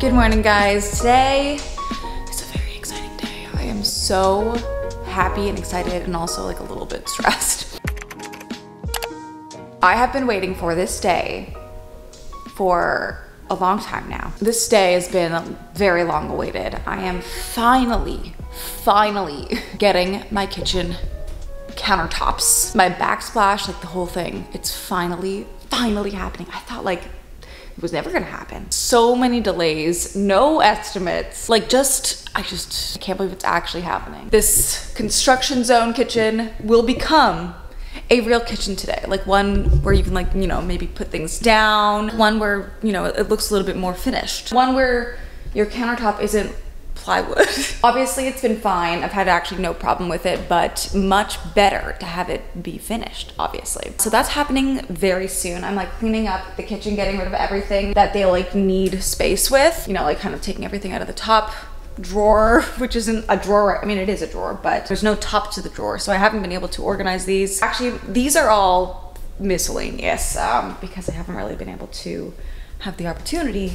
Good morning, guys. Today is a very exciting day. I am so happy and excited and also like a little bit stressed. I have been waiting for this day for a long time now. This day has been very long awaited. I am finally getting my kitchen countertops, my backsplash, like the whole thing. It's finally happening. I thought like it was never gonna happen. So many delays, no estimates. Like I can't believe it's actually happening. This construction zone kitchen will become a real kitchen today. Like one where you can like, you know, maybe put things down. One where, you know, it looks a little bit more finished. One where your countertop isn't plywood. Obviously it's been fine. I've had actually no problem with it, but much better to have it be finished, obviously. So that's happening very soon. I'm like cleaning up the kitchen, getting rid of everything that they like need space with, you know, like kind of taking everything out of the top drawer, which isn't a drawer. I mean, it is a drawer, but there's no top to the drawer. So I haven't been able to organize these. Actually, these are all miscellaneous because I haven't really been able to have the opportunity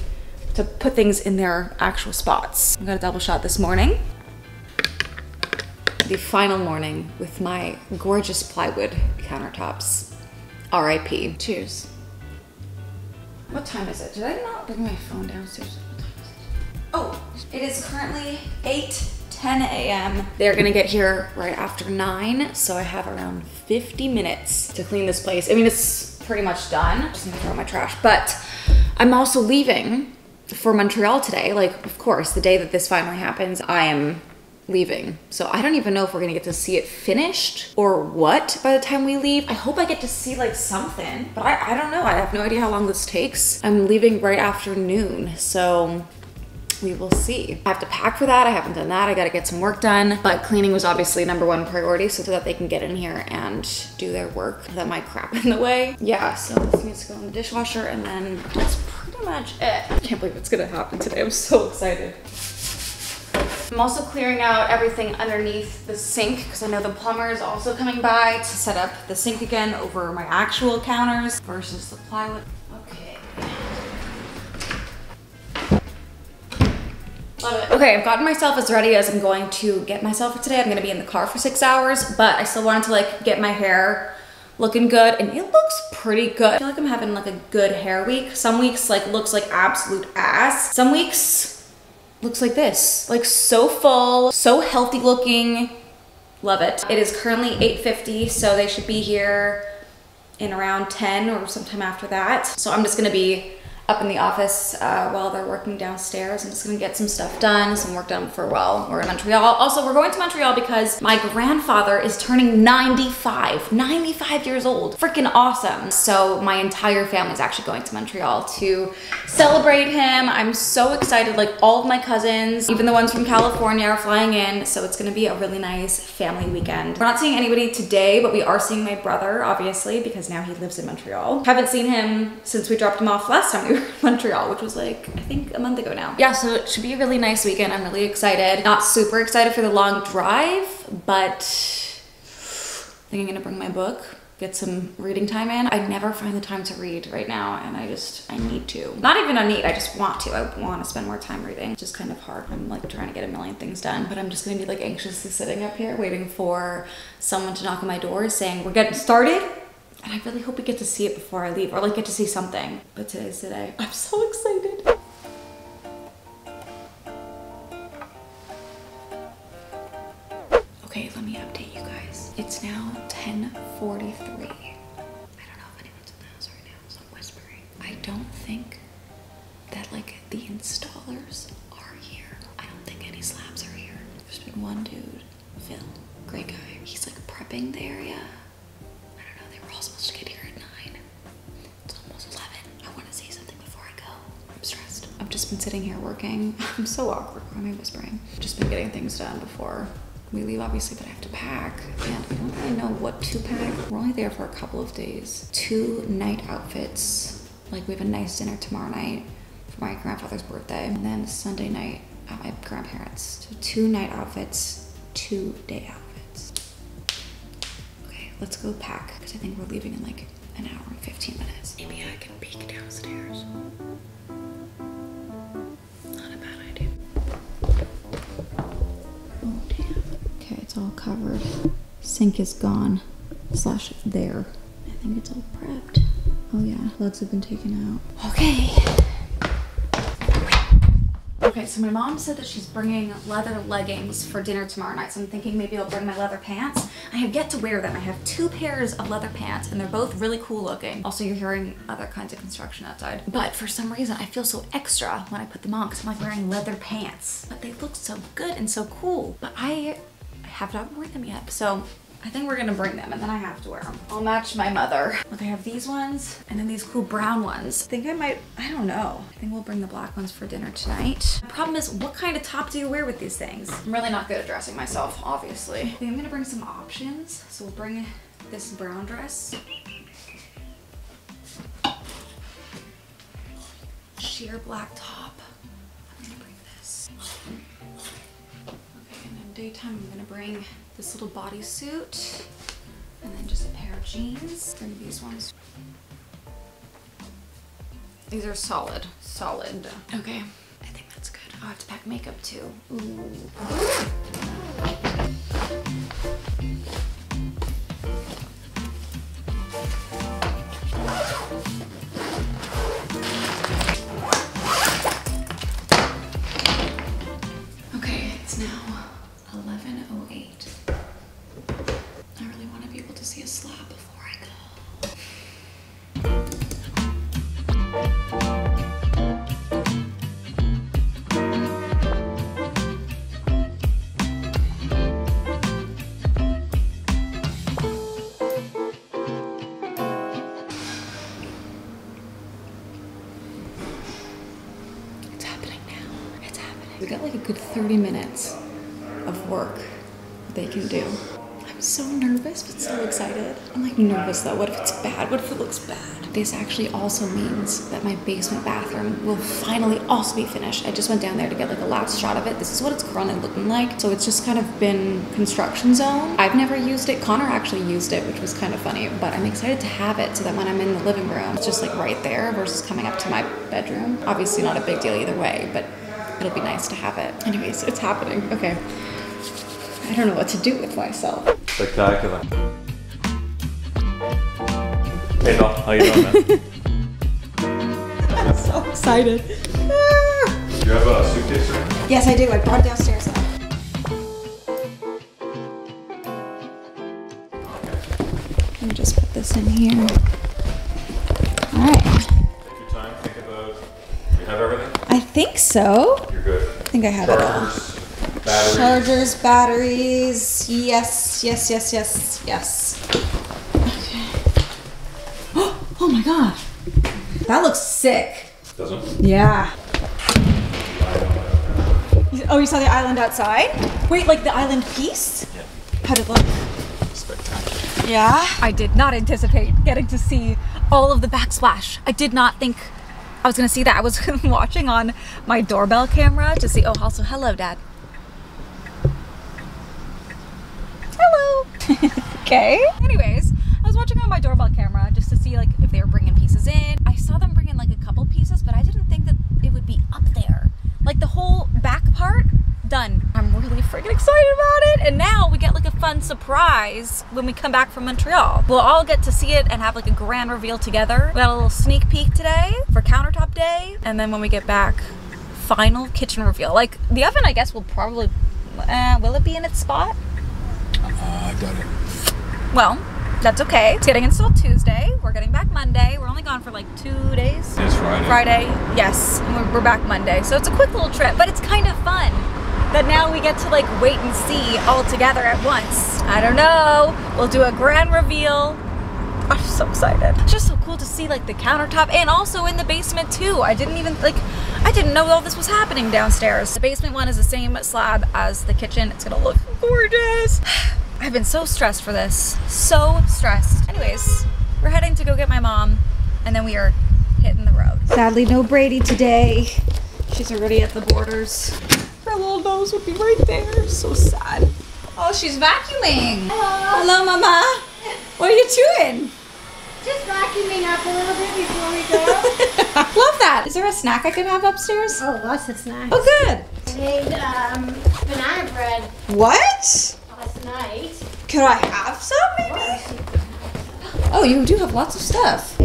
to put things in their actual spots. I got a double shot this morning. The final morning with my gorgeous plywood countertops. RIP. Cheers. What time is it? Did I not bring my phone downstairs? What time is it? Oh, it is currently 8:10 a.m. They're gonna get here right after 9, so I have around 50 minutes to clean this place. I mean, it's pretty much done. Just gonna throw out my trash, but I'm also leaving for Montreal today. Like, of course, the day that this finally happens, I am leaving. So I don't even know if we're gonna get to see it finished or what by the time we leave. I hope I get to see like something, but I don't know. I have no idea how long this takes. I'm leaving right after noon, so we will see. I have to pack for that. I haven't done that. I gotta get some work done, but cleaning was obviously #1 priority so that they can get in here and do their work without my crap in the way. Yeah, so this needs to go in the dishwasher and then that's pretty much it. I can't believe it's gonna happen today. I'm so excited. I'm also clearing out everything underneath the sink because I know the plumber is also coming by to set up the sink again over my actual counters versus the plywood. Okay. Love it. Okay, I've gotten myself as ready as I'm going to get myself for today. I'm gonna be in the car for 6 hours, but I still wanted to like get my hair looking good, and it looks pretty good. I feel like I'm having like a good hair week. Some weeks like looks like absolute ass. Some weeks looks like this, like so full, so healthy looking. Love it. It is currently 8:50, so they should be here in around 10 or sometime after that. So I'm just gonna be up in the office while they're working downstairs. I'm just gonna get some stuff done, some work done for a while. We're in Montreal. Also, we're going to Montreal because my grandfather is turning 95 years old. Freaking awesome. So my entire family's actually going to Montreal to celebrate him. I'm so excited. Like all of my cousins, even the ones from California, are flying in. So it's gonna be a really nice family weekend. We're not seeing anybody today, but we are seeing my brother, obviously, because now he lives in Montreal. Haven't seen him since we dropped him off last time. Montreal, which was like, I think a month ago now. Yeah, so it should be a really nice weekend. I'm really excited. Not super excited for the long drive, but I think I'm gonna bring my book, get some reading time in. I never find the time to read right now, and I need to. Not even a need, I just want to. I want to spend more time reading. It's just kind of hard. I'm like trying to get a million things done, but I'm just gonna be like anxiously sitting up here waiting for someone to knock on my door saying, we're getting started. And I really hope we get to see it before I leave, or like get to see something. But today's the day. I'm so excited. Okay, let me update you guys. It's now 10:43. I don't know if anyone's in the house right now, so I'm whispering. I don't think that like the installers are here. I don't think any slabs are here. There's been one dude, Phil, great guy. He's like prepping the area. We're all supposed to get here at 9. It's almost 11. I want to say something before I go. I'm stressed. I've just been sitting here working. I'm so awkward. Why am I whispering? I've just been getting things done before we leave, obviously, but I have to pack. And I don't really know what to pack. We're only there for a couple of days. 2 night outfits. Like, we have a nice dinner tomorrow night for my grandfather's birthday. And then Sunday night at my grandparents'. So 2 night outfits, 2 day outfits. Let's go pack, because I think we're leaving in like an hour and 15 minutes. Maybe I can peek downstairs. sink is gone, / there. I think it's all prepped. Oh yeah, plugs have been taken out. Okay. Okay, so my mom said that she's bringing leather leggings for dinner tomorrow night, so I'm thinking maybe I'll bring my leather pants. I have yet to wear them. I have 2 pairs of leather pants, and they're both really cool looking. Also, you're hearing other kinds of construction outside. But for some reason, I feel so extra when I put them on, because I'm like wearing leather pants. But they look so good and so cool. But I have not worn them yet, so I think we're gonna bring them, and then I have to wear them. I'll match my mother. Look, I have these ones, and then these cool brown ones. I think I might, I don't know. I think we'll bring the black ones for dinner tonight. The problem is, what kind of top do you wear with these things? I'm really not good at dressing myself, obviously. I think I'm gonna bring some options. So we'll bring this brown dress. Sheer black top. I'm gonna bring this. Okay, and then daytime, I'm gonna bring this little bodysuit, and then just a pair of jeans. Bring these ones. These are solid, solid. Okay, I think that's good. I'll have to pack makeup too. Ooh. Okay, it's now 11:08. I really want to be able to see a slab before I go. It's happening now. It's happening. We got like a good 30 minutes of work they can do. So nervous, but still excited. I'm like nervous though, what if it's bad? What if it looks bad? This actually also means that my basement bathroom will finally also be finished. I just went down there to get like a last shot of it. This is what it's currently looking like. So it's just kind of been construction zone. I've never used it. Connor actually used it, which was kind of funny, but I'm excited to have it so that when I'm in the living room, it's just like right there versus coming up to my bedroom. Obviously not a big deal either way, but it'll be nice to have it. Anyways, it's happening, okay. I don't know what to do with myself. Spectacular. Hey, Doc, how you doing, man? I'm so excited. Do you have a suitcase or anything? Yes, I do. I brought it downstairs. Let me just put this in here. All right. Take your time. Think about. Do you have everything? I think so. You're good. I think I have it all. Batteries. Chargers, batteries, yes, yes, yes, yes, yes. Okay. Oh my god. That looks sick. Doesn't it? Yeah. Oh, you saw the island outside? Wait, like the island piece? Yeah. How'd it look? Spectacular. Yeah? I did not anticipate getting to see all of the backsplash. I did not think I was gonna see that. I was watching on my doorbell camera to see, oh, also, hello, Dad. Okay. Anyways, I was watching on my doorbell camera just to see like if they were bringing pieces in. I saw them bring in like a couple pieces, but I didn't think that it would be up there. Like the whole back part, done. I'm really freaking excited about it. And now we get like a fun surprise when we come back from Montreal. We'll all get to see it and have like a grand reveal together. We got a little sneak peek today for countertop day. And then when we get back, final kitchen reveal. Like the oven, I guess will probably, will it be in its spot? I got it. Well, that's okay. It's getting installed Tuesday. We're getting back Monday. We're only gone for like 2 days. It's Friday. Friday, yes. And we're back Monday. So it's a quick little trip, but it's kind of fun that now we get to like wait and see all together at once. I don't know. We'll do a grand reveal. I'm so excited. It's just so cool to see like the countertop and also in the basement too. I didn't even like, I didn't know all this was happening downstairs. The basement one is the same slab as the kitchen. It's gonna look gorgeous. I've been so stressed for this, so stressed. Anyways, we're heading to go get my mom and then we are hitting the road. Sadly, no Brady today. She's already at the borders. Her little nose would be right there, so sad. Oh, she's vacuuming. Hello. Hello, Mama. What are you doing? Just vacuuming up a little bit before we go. Love that. Is there a snack I can have upstairs? Oh, lots of snacks. Oh, good. I made banana bread. What? Last night. Could I have some, maybe? Oh, you do have lots of stuff.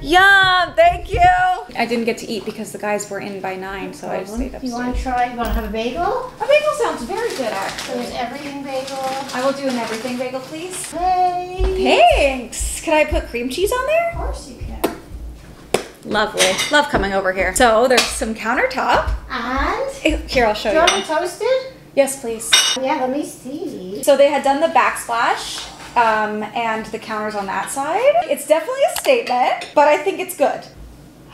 Yum, thank you. I didn't get to eat because the guys were in by 9, so I just stayed upstairs. You want to try, you want to have a bagel? A bagel sounds very good, actually. There's everything bagel. I will do an everything bagel, please. Thanks. Can I put cream cheese on there? Of course you can. Lovely. Love coming over here. So there's some countertop. And? Here, I'll show you. Do you want it toasted? Yes, please. Yeah, let me see. So they had done the backsplash. And the counters on that side. It's definitely a statement, but I think it's good.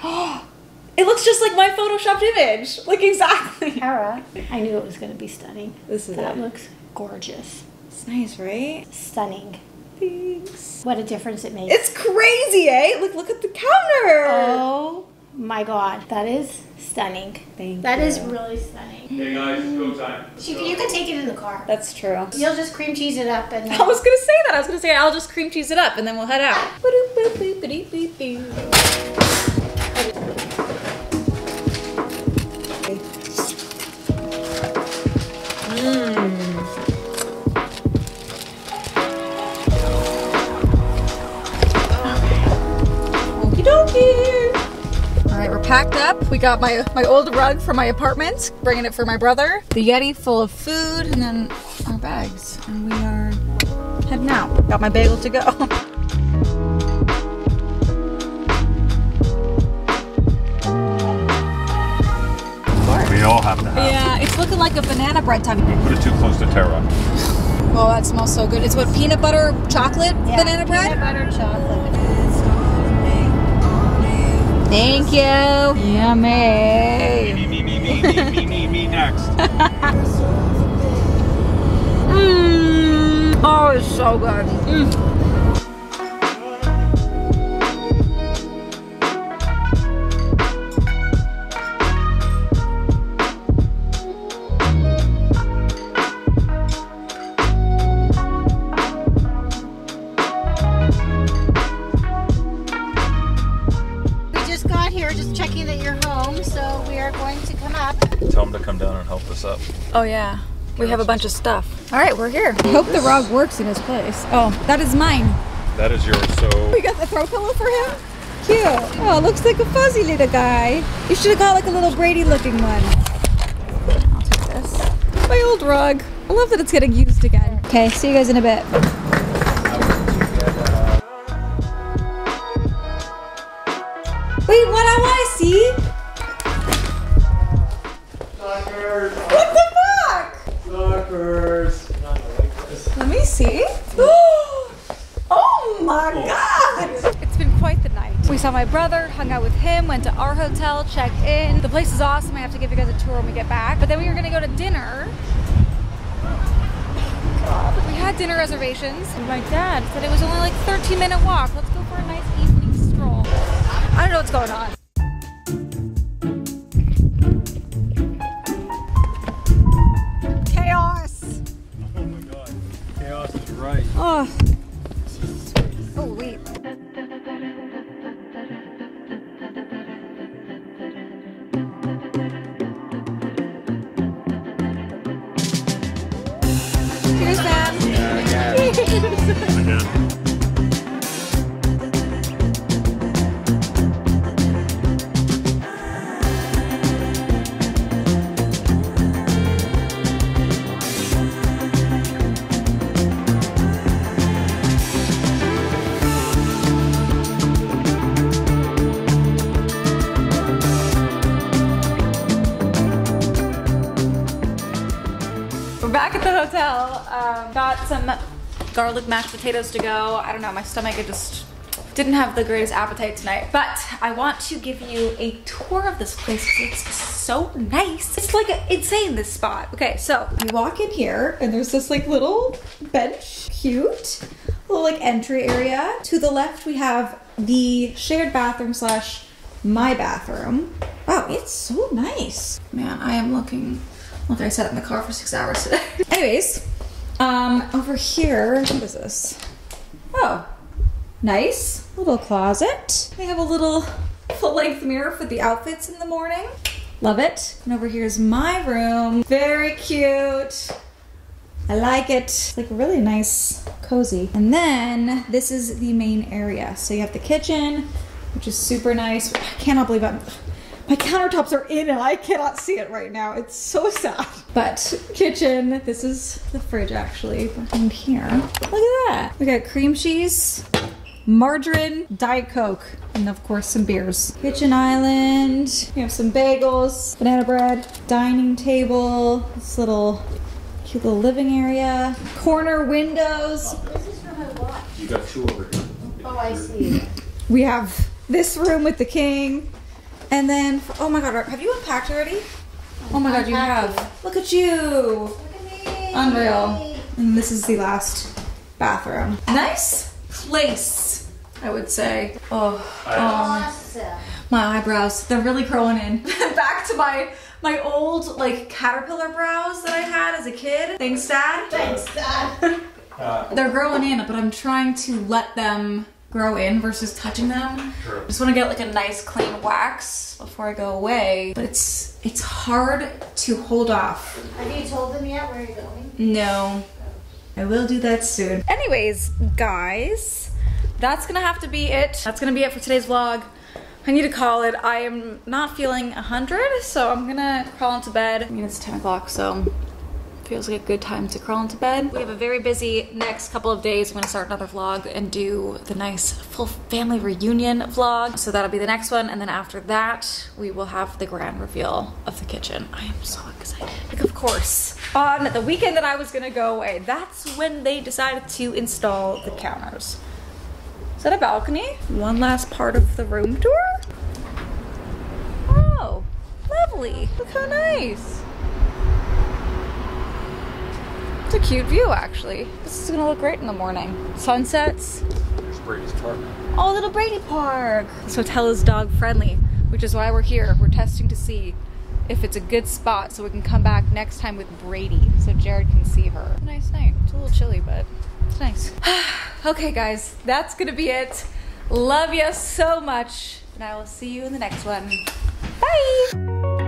It looks just like my Photoshopped image. Like exactly. Cara, I knew it was gonna be stunning. This is That looks gorgeous. It's nice, right? Stunning. Thanks. What a difference it makes. It's crazy, eh? Look at the counter. Oh my God, that is stunning. Thank you. That is really stunning. Hey guys, it's go time. You can take it in the car. That's true. You'll just cream cheese it up and I was gonna say that. I was gonna say I'll just cream cheese it up and then we'll head out. Okie dokie. Packed up. We got my old rug from my apartment, bringing it for my brother. The Yeti full of food, and then our bags. And we are heading out. Got my bagel to go. We all have to have. Yeah, it's looking like a banana bread time. You put it too close to Tara. Oh, that smells so good. It's what, peanut butter chocolate banana bread? Peanut butter chocolate. Thank you. Yummy. Me next. Oh, it's so good. Oh yeah, we have a bunch of stuff. All right, we're here. I hope the rug works in his place. Oh, that is mine. That is yours, so. We got the throw pillow for him? Cute. Oh, looks like a fuzzy little guy. You should have got like a little Brady looking one. I'll take this. My old rug. I love that it's getting used again. Okay, see you guys in a bit. Wait, what I wanna see? What the fuck? Suckers. Let me see. Oh my God! It's been quite the night. We saw my brother, hung out with him, went to our hotel, checked in. The place is awesome. I have to give you guys a tour when we get back. But then we were gonna go to dinner. God. We had dinner reservations. And my dad said it was only like a 13-minute walk. Let's go for a nice evening stroll. I don't know what's going on. Right. Oh. Oh, wait. Here's that. Yeah. Got some garlic mashed potatoes to go. I don't know, my stomach, it just didn't have the greatest appetite tonight. But I want to give you a tour of this place because it's so nice. It's like insane, this spot. Okay, so you walk in here and there's this like little bench, cute, little like entry area. To the left, we have the shared bathroom / my bathroom. Wow, it's so nice. Man, I am looking, look, I sat in the car for 6 hours today. Anyways, over here, what is this? Oh, nice little closet. They have a little full-length mirror for the outfits in the morning. Love it. And over here is my room. Very cute. I like it. It's like really nice, cozy. And then this is the main area. So you have the kitchen, which is super nice. I cannot believe my countertops are in and I cannot see it right now. It's so sad. But kitchen, this is the fridge actually in here. Look at that. We got cream cheese, margarine, Diet Coke, and of course some beers. Kitchen island, we have some bagels, banana bread, dining table, this little cute little living area, corner windows. This is for my watch. You got two over here. Oh, I see. We have this room with the king. And then, oh my god, have you unpacked already? Oh my god, you have. Look at you. Look at me. Unreal. And this is the last bathroom. Nice place, I would say. Oh, awesome. My eyebrows, they're really curling in. Back to my old like caterpillar brows that I had as a kid. Thanks, Dad. Thanks, Dad. They're growing in, but I'm trying to let them grow in versus touching them. Sure. I just want to get like a nice clean wax before I go away, but it's hard to hold off. Have you told them yet where you're going? No, I will do that soon. Anyways, guys, that's gonna have to be it. That's gonna be it for today's vlog. I need to call it. I am not feeling 100, so I'm gonna crawl into bed. I mean, it's 10 o'clock, so feels like a good time to crawl into bed. We have a very busy next couple of days. I'm gonna start another vlog and do the nice full family reunion vlog. So that'll be the next one. And then after that, we will have the grand reveal of the kitchen. I am so excited. Like, of course, on the weekend that I was gonna go away, that's when they decided to install the counters. Is that a balcony? One last part of the room tour. Oh, lovely. Look how nice. It's a cute view, actually. This is gonna look great in the morning. Sunsets. There's Brady's Park. Oh, little Brady Park. This hotel is dog friendly, which is why we're here. We're testing to see if it's a good spot so we can come back next time with Brady so Jared can see her. It's a nice night. It's a little chilly, but it's nice. Okay, guys, that's gonna be it. Love you so much, and I will see you in the next one. Bye!